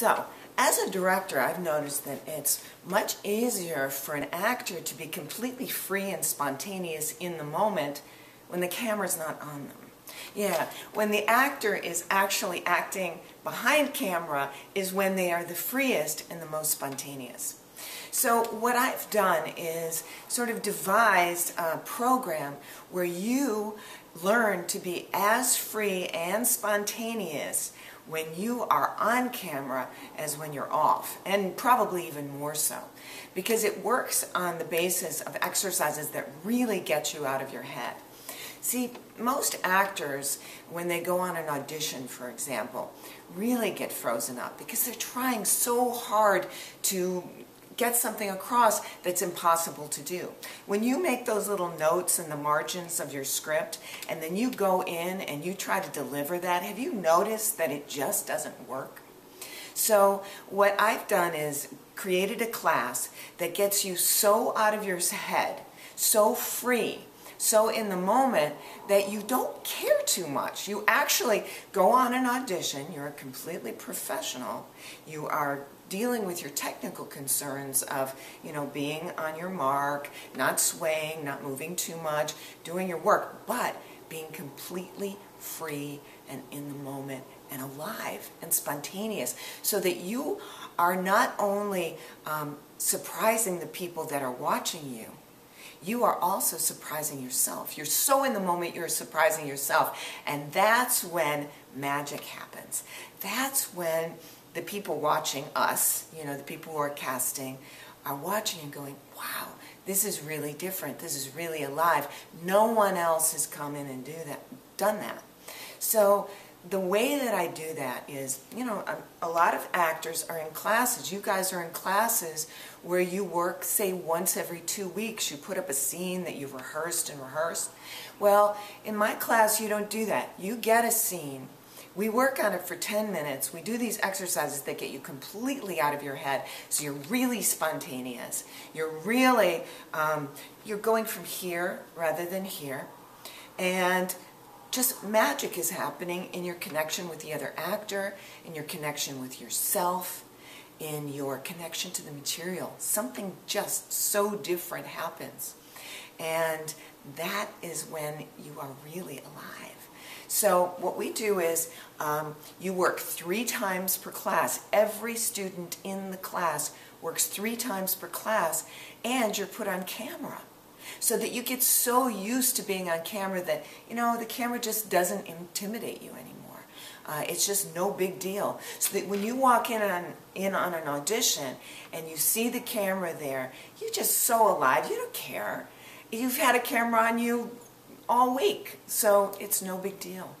So, as a director, I've noticed that it's much easier for an actor to be completely free and spontaneous in the moment when the camera's not on them. Yeah, when the actor is actually acting behind camera is when they are the freest and the most spontaneous. So what I've done is sort of devised a program where you learn to be as free and spontaneous when you are on camera as when you're off, and probably even more so, because it works on the basis of exercises that really get you out of your head. See, most actors, when they go on an audition, for example, really get frozen up because they're trying so hard to get something across that's impossible to do. When you make those little notes in the margins of your script and then you go in and you try to deliver that, have you noticed that it just doesn't work? So what I've done is created a class that gets you so out of your head, so free, so in the moment that you don't care too much. You actually go on an audition, you're completely professional, you are dealing with your technical concerns of, you know, being on your mark, not swaying, not moving too much, doing your work, but being completely free and in the moment and alive and spontaneous, so that you are not only surprising the people that are watching you, you are also surprising yourself. You're so in the moment, you're surprising yourself. And that's when magic happens. That's when the people watching us, you know, the people who are casting, are watching and going, wow, this is really different. This is really alive. No one else has come in and done that. So the way that I do that is, you know, a lot of actors are in classes. You guys are in classes where you work, say, once every 2 weeks. You put up a scene that you've rehearsed and rehearsed. Well, in my class, you don't do that. You get a scene. We work on it for 10 minutes. We do these exercises that get you completely out of your head, so you're really spontaneous. You're really, you're going from here rather than here. And just magic is happening in your connection with the other actor, in your connection with yourself, in your connection to the material. Something just so different happens. And that is when you are really alive. So what we do is you work 3 times per class. Every student in the class works 3 times per class, and you're put on camera, so that you get so used to being on camera that, you know, the camera just doesn't intimidate you anymore. It's just no big deal. So that when you walk in on an audition and you see the camera there, you're just so alive, you don't care. You've had a camera on you all week, so it's no big deal.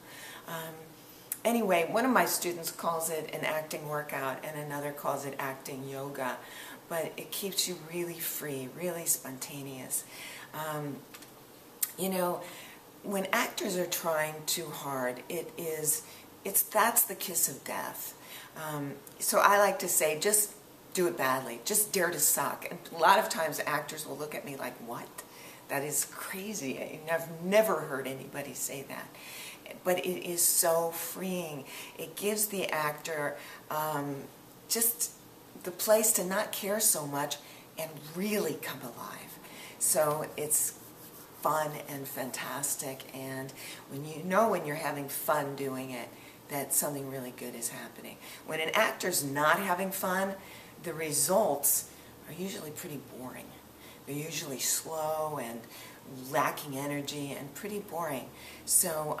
Anyway, one of my students calls it an acting workout and another calls it acting yoga. But it keeps you really free, really spontaneous. You know, when actors are trying too hard, that's the kiss of death. So I like to say, just do it badly, just dare to suck. And a lot of times actors will look at me like, what? That is crazy. I've never heard anybody say that. But it is so freeing. It gives the actor just the place to not care so much and really come alive. So it's fun and fantastic, and when you know when you're having fun doing it, that something really good is happening. When an actor's not having fun, the results are usually pretty boring. They're usually slow and lacking energy and pretty boring. So,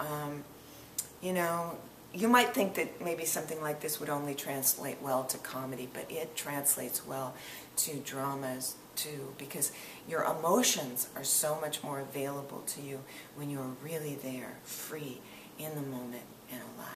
you know, you might think that maybe something like this would only translate well to comedy, but it translates well to dramas too, because your emotions are so much more available to you when you're really there, free, in the moment, and alive.